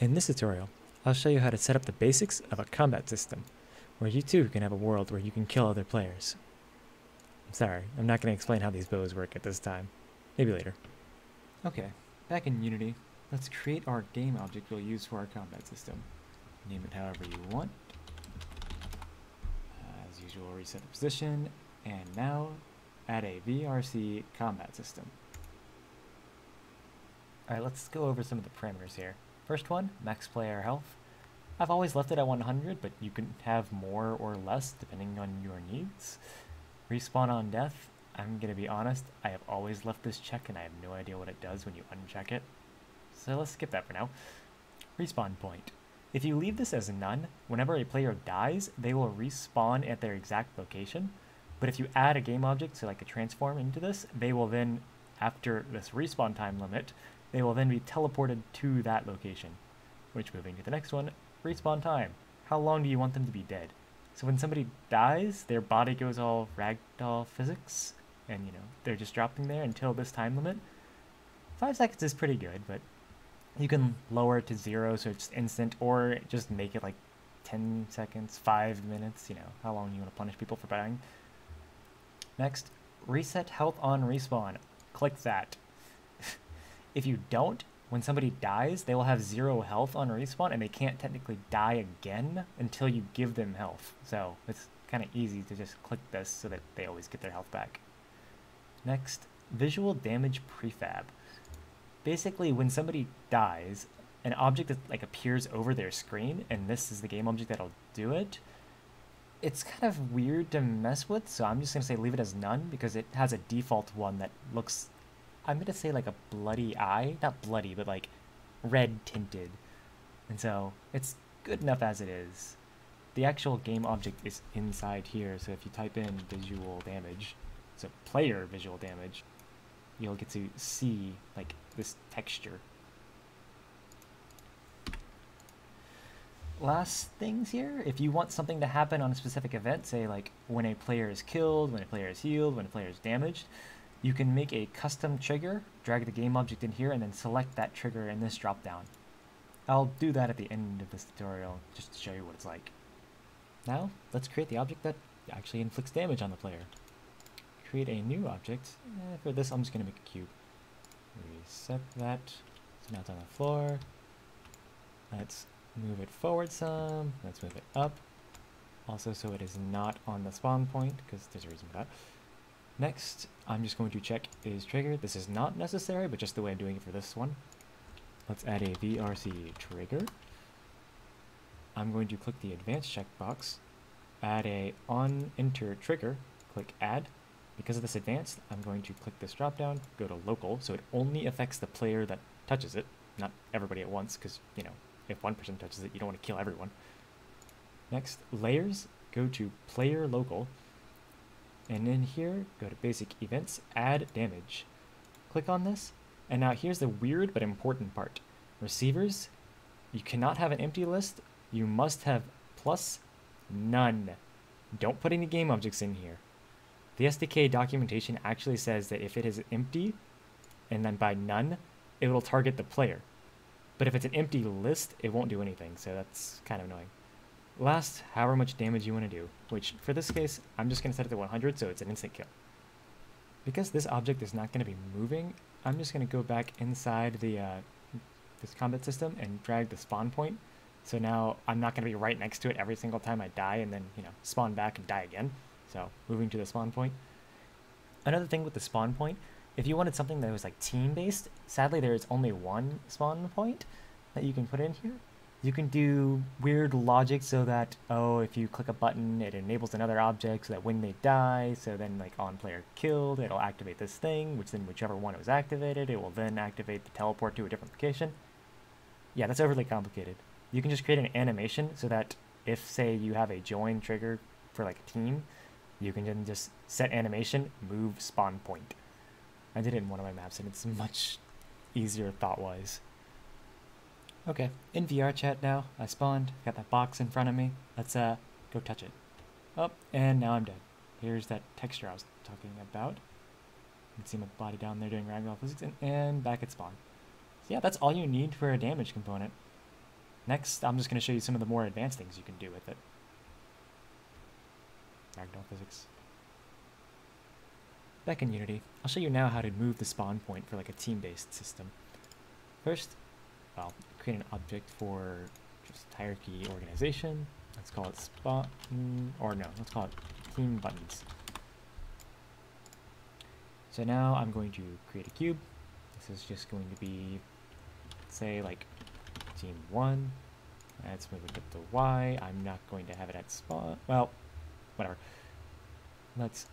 In this tutorial, I'll show you how to set up the basics of a combat system, where you too can have a world where you can kill other players. I'm sorry, I'm not going to explain how these bows work at this time. Maybe later. Okay, back in Unity, let's create our game object we'll use for our combat system. Name it however you want. As usual, reset the position, and now add a VRC combat system. Alright, let's go over some of the parameters here. First one, max player health. I've always left it at 100, but you can have more or less depending on your needs. Respawn on death. I'm going to be honest, I have always left this check and I have no idea what it does when you uncheck it. So let's skip that for now. Respawn point. If you leave this as none, whenever a player dies, they will respawn at their exact location. But if you add a game object, so like a transform into this, they will then, after this respawn time limit, they will then be teleported to that location. Which, moving to the next one, respawn time. How long do you want them to be dead? So when somebody dies, their body goes all ragdoll physics, and you know, they're just dropping there until this time limit. 5 seconds is pretty good, but you can lower it to 0 so it's instant, or just make it like 10 seconds, 5 minutes, you know, how long you want to punish people for dying. Next, reset health on respawn. Click that. If you don't, when somebody dies, they will have 0 health on respawn, and they can't technically die again until you give them health. So it's kind of easy to just click this so that they always get their health back. Next, visual damage prefab. Basically, when somebody dies, an object that like appears over their screen, and this is the game object that'll do it. It's kind of weird to mess with, so I'm just going to say leave it as none, because it has a default one that looks, I'm going to say like a bloody eye. Not bloody, but like red tinted. And so it's good enough as it is. The actual game object is inside here, so if you type in visual damage, so player visual damage, you'll get to see like this texture. Last things here, if you want something to happen on a specific event, say like when a player is killed, when a player is healed, when a player is damaged, you can make a custom trigger, drag the game object in here, and then select that trigger in this dropdown. I'll do that at the end of this tutorial just to show you what it's like. Now, let's create the object that actually inflicts damage on the player. Create a new object. For this, I'm just going to make a cube. Reset that. So now it's on the floor. Let's move it forward some. Let's move it up. Also, so it is not on the spawn point, because there's a reason for that. Next, I'm just going to check is triggered. This is not necessary, but just the way I'm doing it for this one. Let's add a VRC trigger. I'm going to click the advanced checkbox, add a on enter trigger, click add. Because of this advanced, I'm going to click this dropdown, go to local, so it only affects the player that touches it, not everybody at once, because, you know, if one person touches it, you don't want to kill everyone. Next, layers, go to player local, and in here, go to basic events, add damage. Click on this, and now here's the weird but important part. Receivers, you cannot have an empty list, you must have plus none. Don't put any game objects in here. The SDK documentation actually says that if it is empty, and then by none, it will target the player. But if it's an empty list, it won't do anything, so that's kind of annoying. Last, however much damage you want to do, which for this case, I'm just going to set it to 100, so it's an instant kill. Because this object is not going to be moving, I'm just going to go back inside the this combat system and drag the spawn point. So now I'm not going to be right next to it every single time I die and then, you know, spawn back and die again. So moving to the spawn point. Another thing with the spawn point, if you wanted something that was like team-based, sadly there is only one spawn point that you can put in here. You can do weird logic so that, oh, if you click a button, it enables another object so that when they die, so then like on player killed, it'll activate this thing, which then whichever one it was activated, it will then activate the teleport to a different location. Yeah, that's overly complicated. You can just create an animation so that if, say, you have a join trigger for like a team, you can then just set animation, move spawn point. I did it in one of my maps and it's much easier thought-wise. Okay, in VRChat now, I spawned, got that box in front of me, let's go touch it. Oh, and now I'm dead. Here's that texture I was talking about. You can see my body down there doing ragdoll physics, and back at spawn. So yeah, that's all you need for a damage component. Next, I'm just going to show you some of the more advanced things you can do with it. Ragdoll physics. Back in Unity, I'll show you now how to move the spawn point for like a team-based system. First, well, create an object for just hierarchy organization. Let's call it spawn, or no, let's call it team buttons. So now I'm going to create a cube. This is just going to be, say, like team 1. Let's move it to Y. I'm not going to have it at spawn. Well, whatever. Let's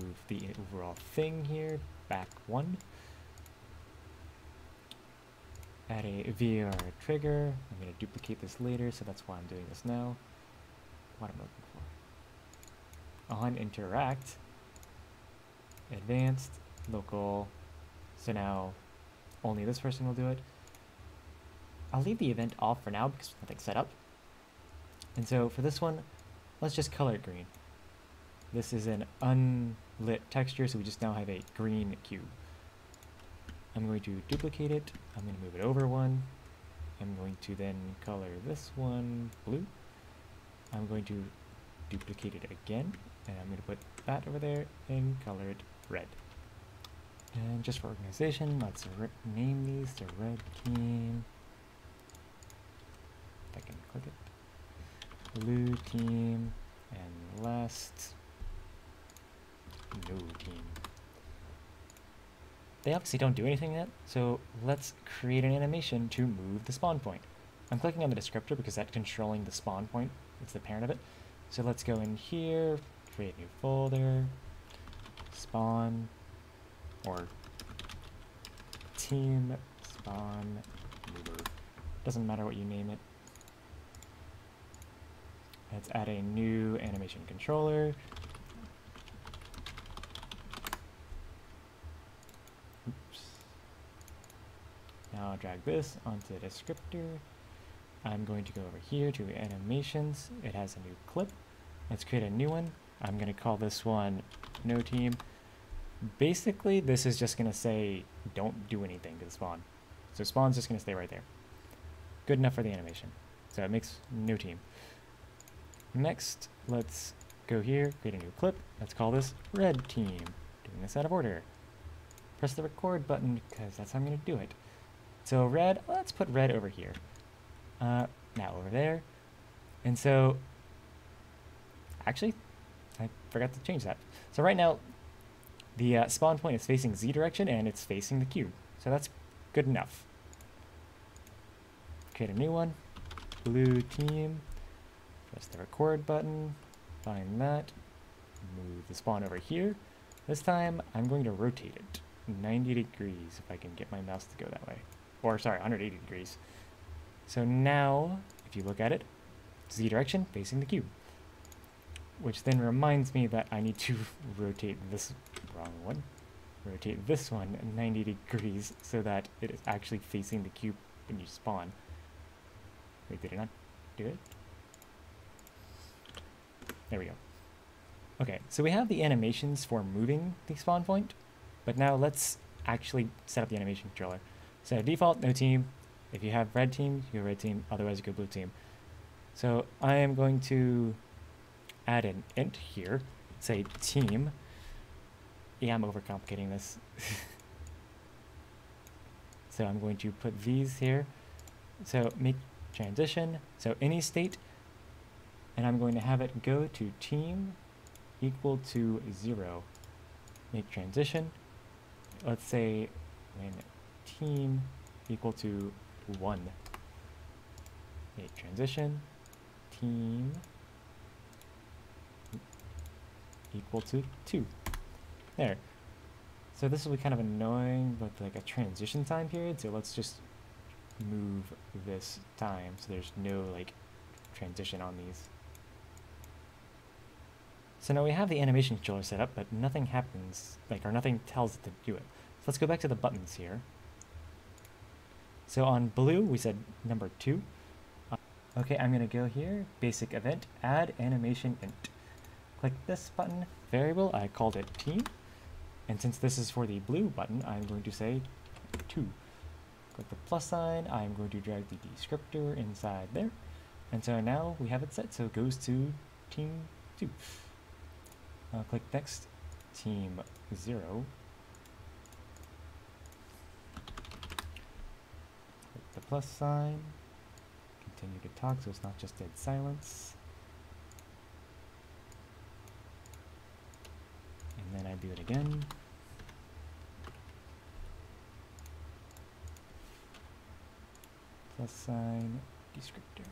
move the overall thing here back 1. Add a VR trigger. I'm going to duplicate this later, so that's why I'm doing this now. What am I looking for? On interact, advanced, local. So now only this person will do it. I'll leave the event off for now because nothing's set up. And so for this one, let's just color it green. This is an unlit texture, so we just now have a green cube. I'm going to duplicate it. I'm going to move it over 1. I'm going to then color this one blue. I'm going to duplicate it again, and I'm going to put that over there and color it red. And just for organization, let's name these to red team. I can click it. Blue team, and last, blue team. They obviously don't do anything yet, so let's create an animation to move the spawn point. I'm clicking on the descriptor because that's controlling the spawn point. It's the parent of it. So let's go in here, create a new folder, spawn, or team spawn mover. Doesn't matter what you name it. Let's add a new animation controller. Now I'll drag this onto the descriptor. I'm going to go over here to animations. It has a new clip. Let's create a new one. I'm going to call this one no team. Basically, this is just going to say don't do anything to the spawn. So spawn's just going to stay right there. Good enough for the animation. So it makes no team. Next, let's go here, create a new clip. Let's call this red team. Doing this out of order. Press the record button because that's how I'm going to do it. So red, let's put red over here, now over there. And so, actually, I forgot to change that. So right now, the spawn point is facing Z direction and it's facing the cube. So that's good enough. Create a new one, blue team, press the record button, find that, move the spawn over here. This time, I'm going to rotate it 90 degrees if I can get my mouse to go that way. Or sorry, 180 degrees. So now, if you look at it, Z direction facing the cube. Which then reminds me that I need to rotate this wrong one. Rotate this one 90 degrees so that it is actually facing the cube when you spawn. Wait, did it not do it? There we go. Okay, so we have the animations for moving the spawn point, but now let's actually set up the animation controller. So default, no team. If you have red team, you go red team. Otherwise, you go blue team. So I am going to add an int here. Say team. Yeah, I'm overcomplicating this. So I'm going to put these here. So make transition. So any state. And I'm going to have it go to team equal to 0. Make transition. Let's say when team equal to 1. Make transition. Team equal to 2. There. So this will be kind of annoying, but like a transition time period. So let's just move this time so there's no like transition on these. So now we have the animation controller set up, but nothing happens, like, or nothing tells it to do it. So let's go back to the buttons here. So on blue, we said number 2. Okay, I'm going to go here, basic event, add animation int. Click this button, variable, I called it team. And since this is for the blue button, I'm going to say 2. Click the plus sign. I'm going to drag the descriptor inside there. And so now we have it set, so it goes to team 2. I'll click next, team 0. Click the plus sign. Continue to talk so it's not just dead silence. And then I do it again. Plus sign, descriptor.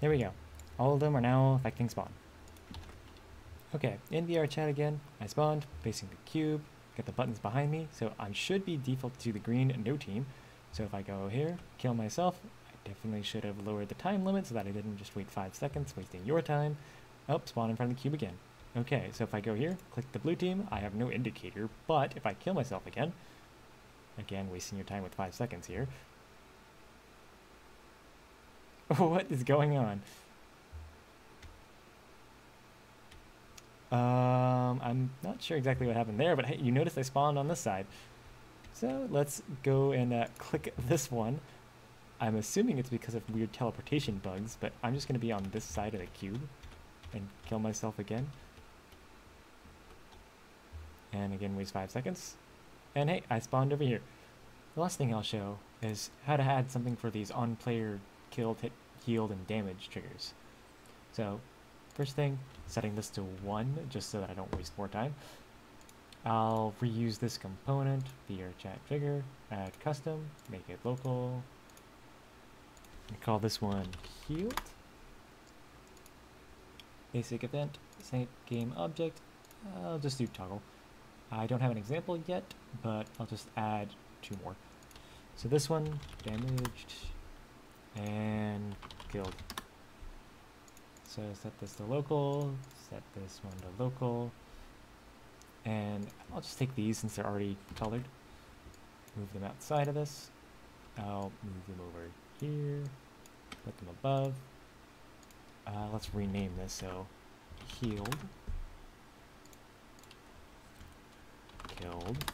There we go. All of them are now affecting spawn. Okay, in VRChat again, I spawned, facing the cube, got the buttons behind me, so I should be defaulted to the green no team. So if I go here, kill myself, I definitely should have lowered the time limit so that I didn't just wait 5 seconds, wasting your time. Oh, spawn in front of the cube again. Okay, so if I go here, click the blue team, I have no indicator, but if I kill myself again, wasting your time with 5 seconds here. What is going on? I'm not sure exactly what happened there, but hey, you notice I spawned on this side. So let's go and click this one. I'm assuming it's because of weird teleportation bugs, but I'm just going to be on this side of the cube and kill myself again. And again, waste 5 seconds. And hey, I spawned over here. The last thing I'll show is how to add something for these on-player killed, hit, healed, and damage triggers. So first thing, setting this to 1 just so that I don't waste more time. I'll reuse this component, VRChat trigger, add custom, make it local. I call this one healed. Basic event, sync game object. I'll just do toggle. I don't have an example yet, but I'll just add 2 more. So this one, damaged and killed. So set this to local, set this one to local, and I'll just take these since they're already colored. Move them outside of this. I'll move them over here, put them above. Let's rename this, so healed, killed,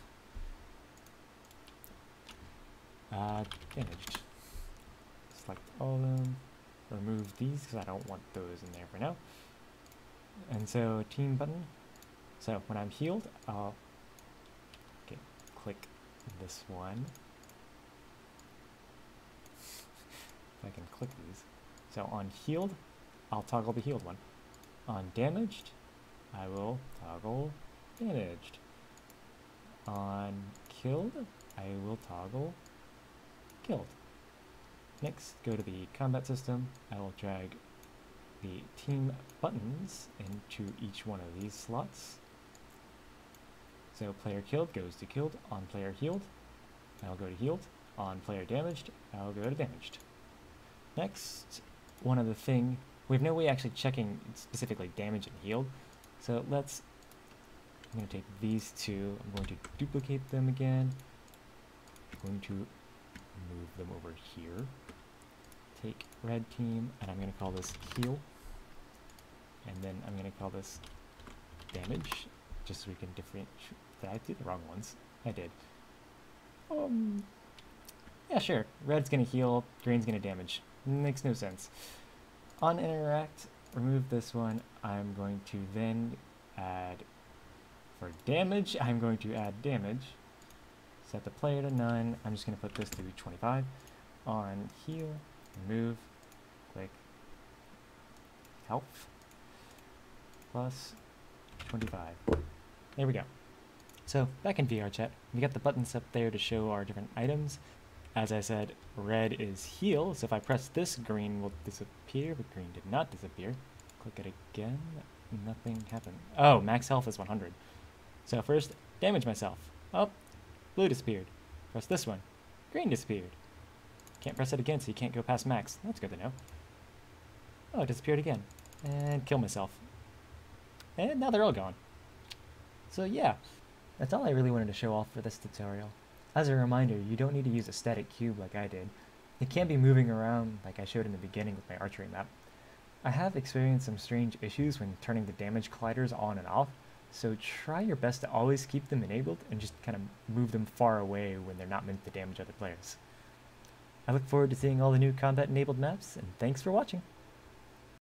damaged. Select all of them, remove these because I don't want those in there for now. And so team button, so when I'm healed, I'll click this one. If I can click these. So on healed, I'll toggle the healed one. On damaged, I will toggle damaged. On killed, I will toggle killed. Next, go to the combat system. I will drag the team buttons into each one of these slots. So player killed goes to killed, on player healed, I'll go to healed, on player damaged, I'll go to damaged. Next, one other thing, we have no way actually checking specifically damage and healed, so let's, I'm going to take these two, I'm going to duplicate them again, I'm going to move them over here, take red team, and I'm going to call this heal, and then I'm going to call this damage, just so we can differentiate. Did I do the wrong ones? I did. Yeah, sure, red's going to heal, green's going to damage. Makes no sense. On interact, remove this one. I'm going to then add, for damage, I'm going to add damage. Set the player to none. I'm just going to put this to 25. On heal, remove, click health, plus 25. There we go. So back in VRChat, we got the buttons up there to show our different items. As I said, red is heal, so if I press this, green will disappear, but green did not disappear. Click it again, nothing happened. Oh, max health is 100. So first, damage myself. Oh, blue disappeared. Press this one. Green disappeared. Can't press it again, so you can't go past max. That's good to know. Oh, it disappeared again. And kill myself. And now they're all gone. So yeah, that's all I really wanted to show off for this tutorial. As a reminder, you don't need to use a static cube like I did. It can be moving around like I showed in the beginning with my archery map. I have experienced some strange issues when turning the damage colliders on and off, so try your best to always keep them enabled and just kind of move them far away when they're not meant to damage other players. I look forward to seeing all the new combat-enabled maps, and thanks for watching.